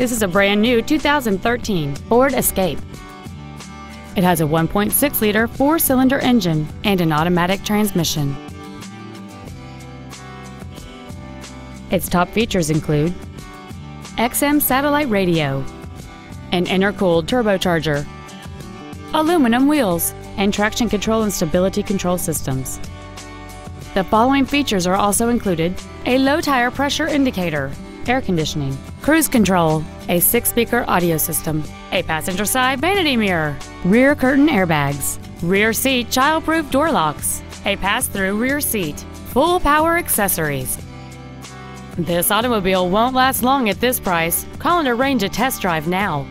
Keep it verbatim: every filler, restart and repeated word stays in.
This is a brand new two thousand thirteen Ford Escape. It has a one point six liter four-cylinder engine and an automatic transmission. Its top features include X M satellite radio, an intercooled turbocharger, aluminum wheels, and traction control and stability control systems. The following features are also included: a low tire pressure indicator, air conditioning, cruise control, a six-speaker audio system, a passenger side vanity mirror, rear curtain airbags, rear seat child-proof door locks, a pass-through rear seat, full power accessories. This automobile won't last long at this price. Call and arrange a test drive now.